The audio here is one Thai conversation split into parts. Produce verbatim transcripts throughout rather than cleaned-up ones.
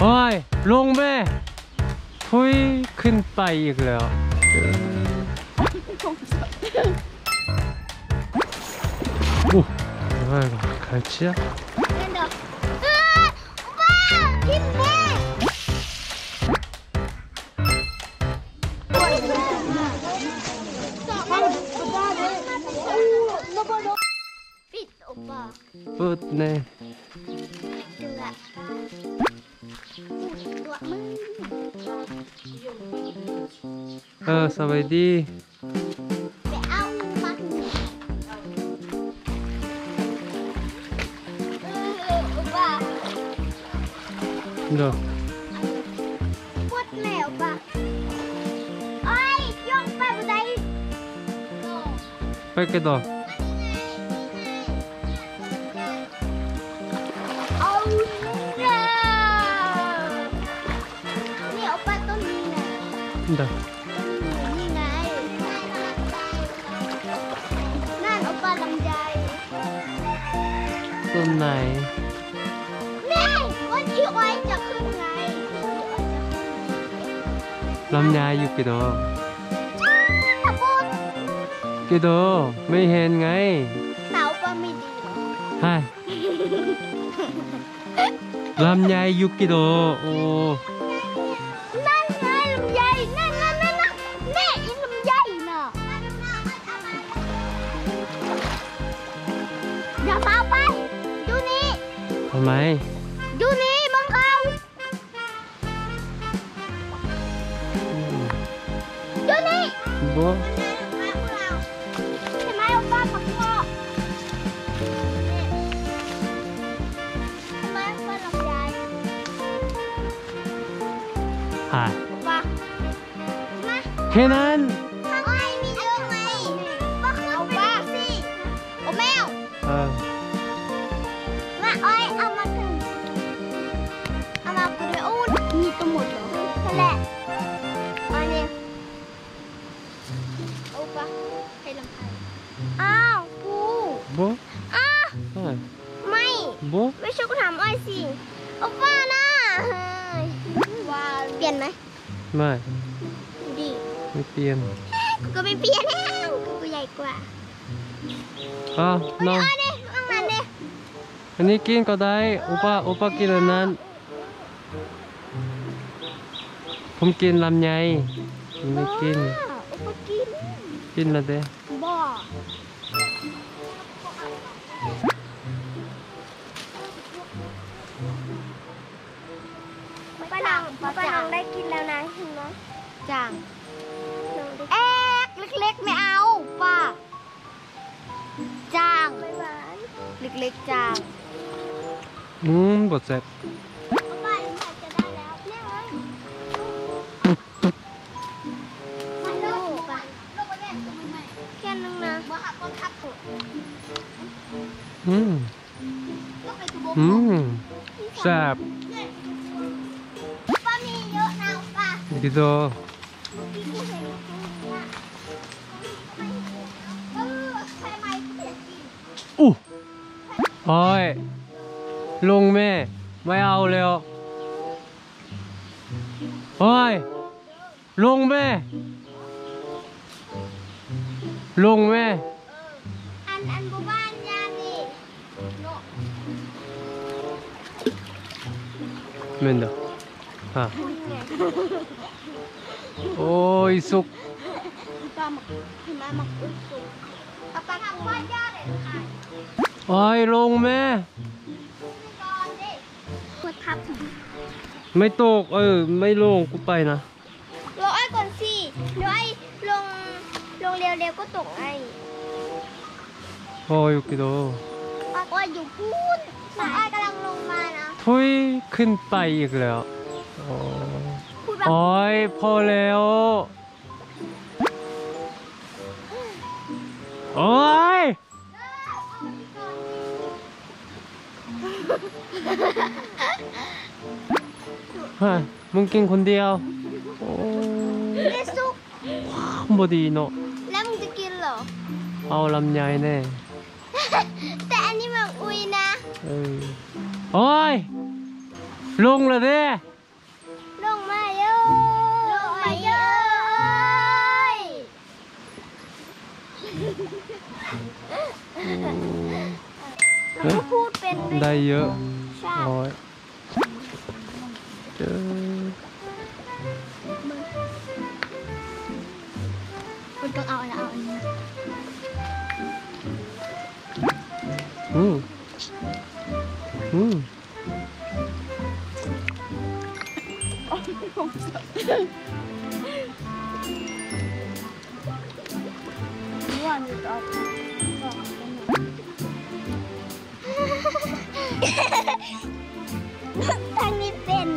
โอ้ยลุงแม่ทุยขึ้นไปอีกแล้วโอ้อะไรกันกระเจี๊ยบPutne. Ah, sabadi. No. Putne, opa. Ay, yung pa budai. Peke do.นี่ไงนั่นโอปาลำไยต้นไหนนี่วันที่อ้อยจะขึ้นไงลำไยอยู่กี่ดอกกี่ดอกไม่เห็นไงเสาก็ไม่ดีใช่ลำไยอยู่กี่ดอกโอ้ทำไมดูนี่มังกรดูนี่โบใช่ไหมโอป้าปักโบใช่ไหมโอป้าลำไยอ่ะป้ามาแค่นั้นโอ้ยมีเยอะไหมป้าขึ้นไปสิโอแมวเออมาโอ้ยหมดแล้วนั่นแหละอันนี้เอาปะให้ลำไส้อ้าวปูโบอ้าไม่โบไม่ช่วยกูถามอ้อยสิเอาป้านะว้าวเปลี่ยนไหมไม่ดีไม่เปลี่ยนกูก็ไม่เปลี่ยนแล้วกูใหญ่กว่าอ้าวน้องอันนี้กินก็ได้โอป้าโอป้ากินอันนั้นผมกินลำไยไม่กินกินละเด้บ่ป้าน้องป้าน้องได้กินแล้วนะเห็นไหมจังเอ๊กเล็กๆไม่เอาป้าจังเล็กๆจังอืมบดเสร็จอืมอืมแซ่บป้ามีเยอะนะป้าดีโตอู้โอ้ยลุงแม่ไม่เอาแล้วโอ้ยลุงแม่ลุงแม่อันบุบ้านยานีโนเมนดาฮะโอ้ยสุกป้ามักป้ามักสุกป้าป้าทำบ้านยาเลยค่ะโอ้ยลงแม่ไม่ตกเออไม่ลงกูไปนะลงไอ้ก่อนสิลงไอ้ลงลงเร็วๆก็ตกไอ้โอ้ยยุกิโดป้าอ้อยอยู่พูดป้าอ้อยกำลังลงมานะทุยขึ้นไปอีกแล้วโอ้ยพอแล้วโอ้ยฮะมึงกินคนเดียวโอ้ยสุกบดีเนาะแล้วมึงจะกินเหรอเอาลำไยแน่แต่อันนี้มันอุยนะโอ้ย ลงเลยดิลงมาเยอะลงมาเยอะเขาพูดเป็นได้เยอะร้อยเจอคุณต้องเอาแล้วเอาอันนี้อืมอืมทางนี้เป็น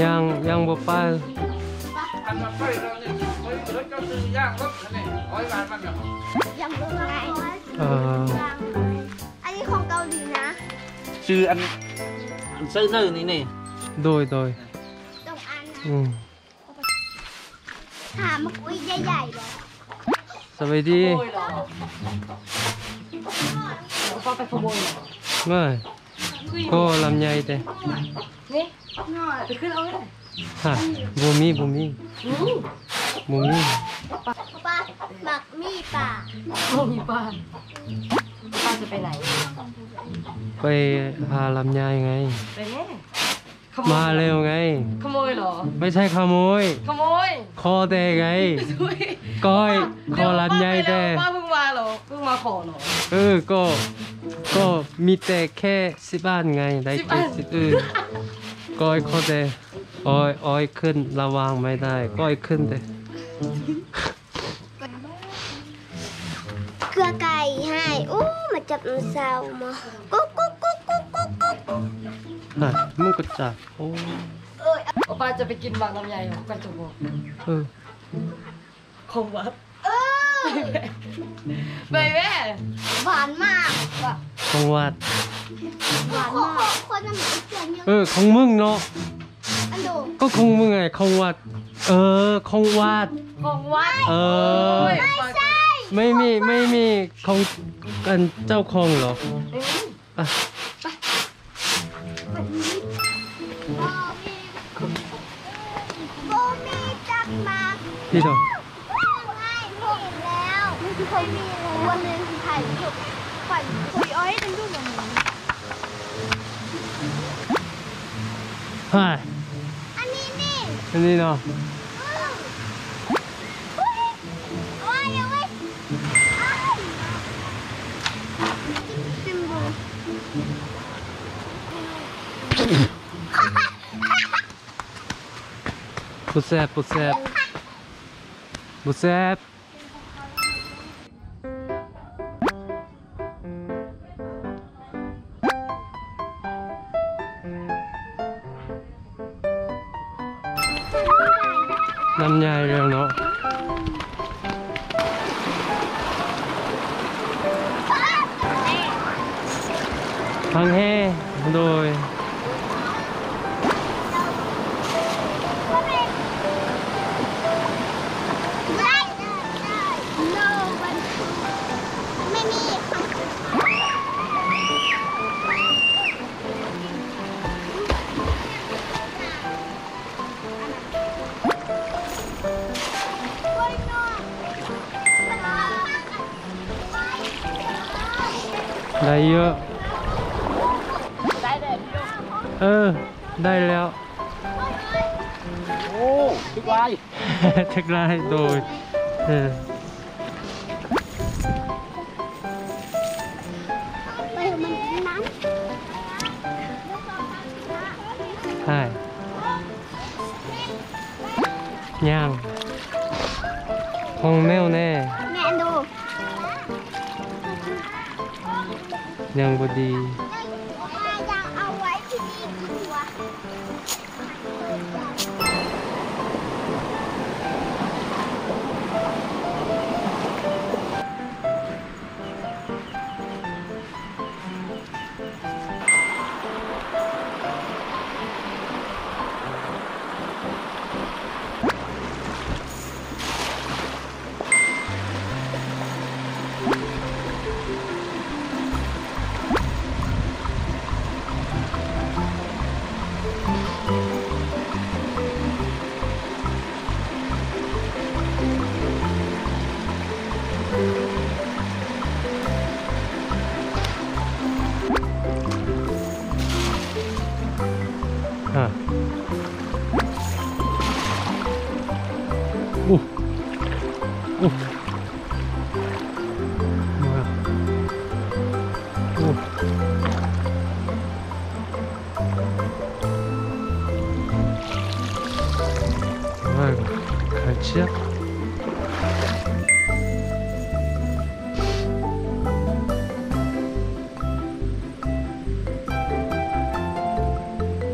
ยังยังบ่ไปอันนั้นไปแล้วเนี่ยไปรถก็ซื้อย่างรถนั่นเองร้อยบาทมันแบบยังรถอะไรอันนี้ของเกาหลีนะซื้ออันซื้อเนื้อนี่นี่โดยโดยตรงอันนะหามาคุยใหญ่ใหญ่เลยสวัสดีก็ไปขโมยไม่ก็ลำไยแต่นี่น่าไปขึ้นเอาเลยฮะบูมี่บูมี่บูมี่ปลาหมักมีปลาโอ้มีปลาปลาจะไปไหนไปหาลำไยไงไปแม่มาเร็วไงขโมยเหรอไม่ใช่ขโมยขโมยคอแต่ไงก้อยคอลำไยแต่ป้าเพิ่งมาเหรอเพิ่งมาขอเหรอเออก็ก็มีแต่แค่สิบบ้านไงได้แค่สิบอือก้อยคอแต่อ้อยอ้อยขึ้นระวังไม่ได้ก้อยขึ้นแต่เกลือไก่ให้อู้มาจับมือสาวมากุ๊กกุ๊กกุ๊กกุ๊กกุ๊กกุ๊กน่ะมึงก็จับโอ้ยป้าจะไปกินบางลำไยของกระจกบอกเออของวัดเออไปแม่หวานมากของวัดหวานมากเออของมึงเนาะก็คงมึงไงคงวัดเออคงวัดคงวัดเออไม่ใช่ไม่มีไม่มีของกันเจ้าคงหรออ่ะพี่ต่อไม่มีแล้ววันนึงถ่ายรูปฝันคุยอ้อยเป็นรูปแบบนี้ฮะอันนี้นี่อันนี้เนาะว้ายว้ายจิ้มบูบุษบบุษบบุษบลำไยเร็วเนาะพังแห่โดยได้เยอะเออได้แล้วโอ้ทึกลายทึกลายโดยเออไปมันน้ำใช่ย่างห้องแมวแน่แม่ดูยังพอดียังเอาไว้ที่นี่ดีกว่า 아이고, 갈치야?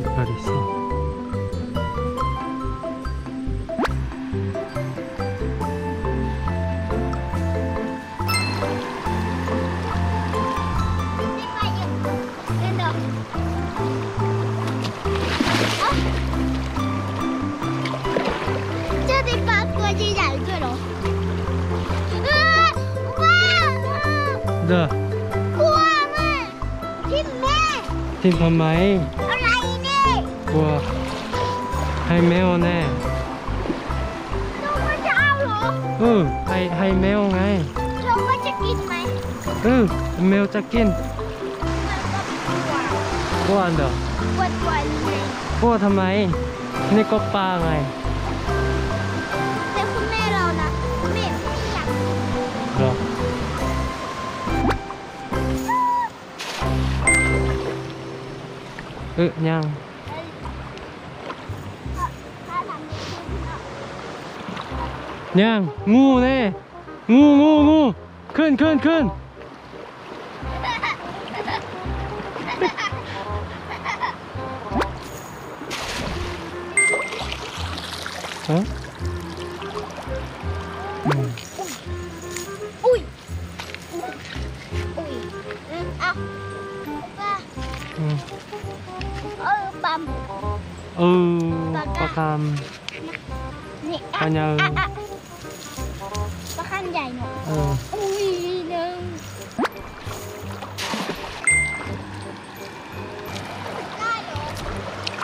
이빨이 있어. Dạ. Cua mà. Thịt mẹ. Thịt mà mày. Ở lại nè. Cua. Hay mèo nè. Đâu có cho ao hả? Ừ, hay hay mèo ngay. Đâu có chắc kín mày. Ừ, mèo chắc kín. Cua ăn được. Cua quậy mày. Cua thầm mày. Nên có ba ngày. Để con mẹ đâu nè. Mẹ mẹ lặng. Được. Ừ, nhang. Nhang, ngu nè. Ngu, ngu, ngu. Khơn, khơn, khơn. Hả? Ui. Ui. À. Băm. Ừ, bà cam. Bà nhờ. Bà khăn dài nữa. Ừ. Ui, nè.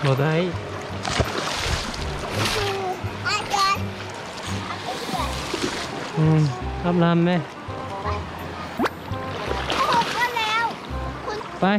Vào đây. Ừ, hấp làm mẹ. Bye.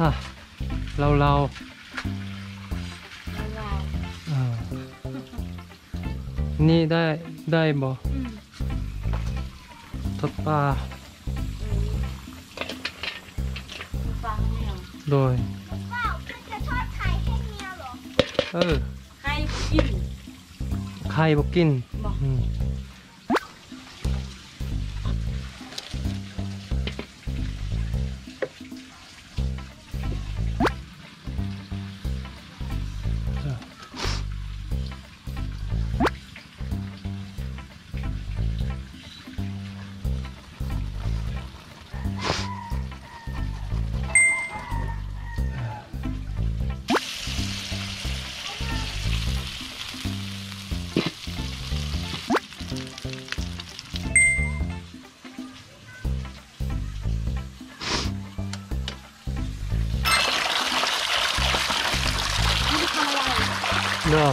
À, lâu lâu. À. Nhi đây, đây bò. Thật ba. Rồi. Ừ. Khai bọc kín. Khai bọc kín. Đó.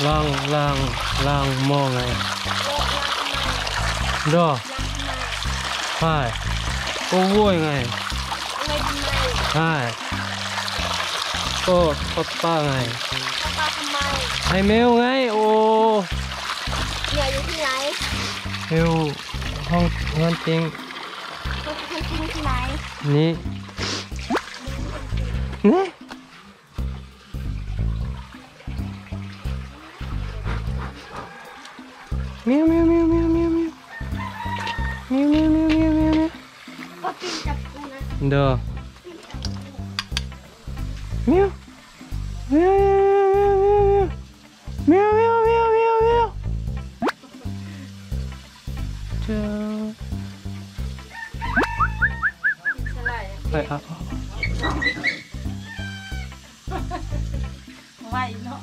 Làng làng làng mò này. Đó. Hai. Cô vui này. Hai. Cô bắt ba này. Hai mèo này. Ô. Mèo ở chỗ này. Mèo không không tiếng. Không tiếng chỗ này. Nè. Nè. Miau miau miau miau miau miau miau miau miau miau miau miau. Papi tak guna. Dah. Miau. Miau miau miau miau miau miau miau miau. Ciao. ใส่ครับไหวเนาะ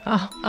เอาเอ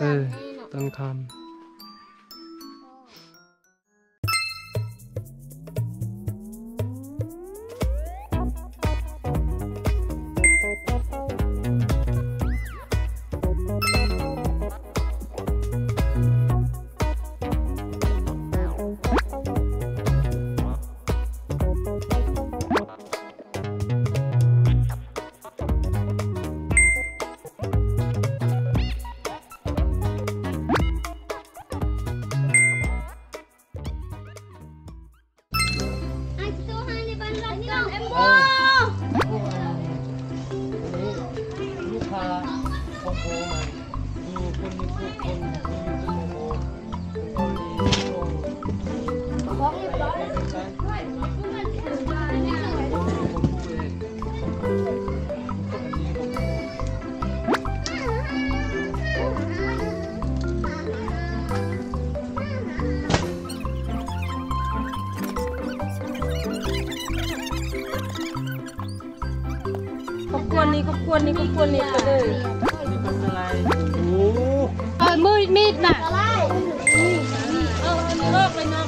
เออต้นคำนี่ก็ควรนี่ก็เลยนี่เป็นอะไรโอ้เออมือมีดน่ะอะไรนี่เออเลิกเลยนะ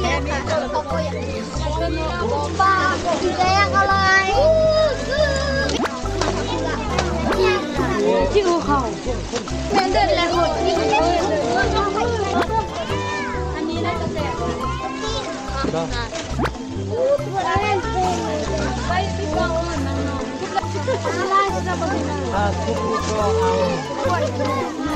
แม่ค่ะเขาก็อยากบ้าสีแดงอะไรที่อู่เขาแม่เดินแล้วหมดนี่อันนี้น่าจะแจกไปสิบวันน้องอาทุกคน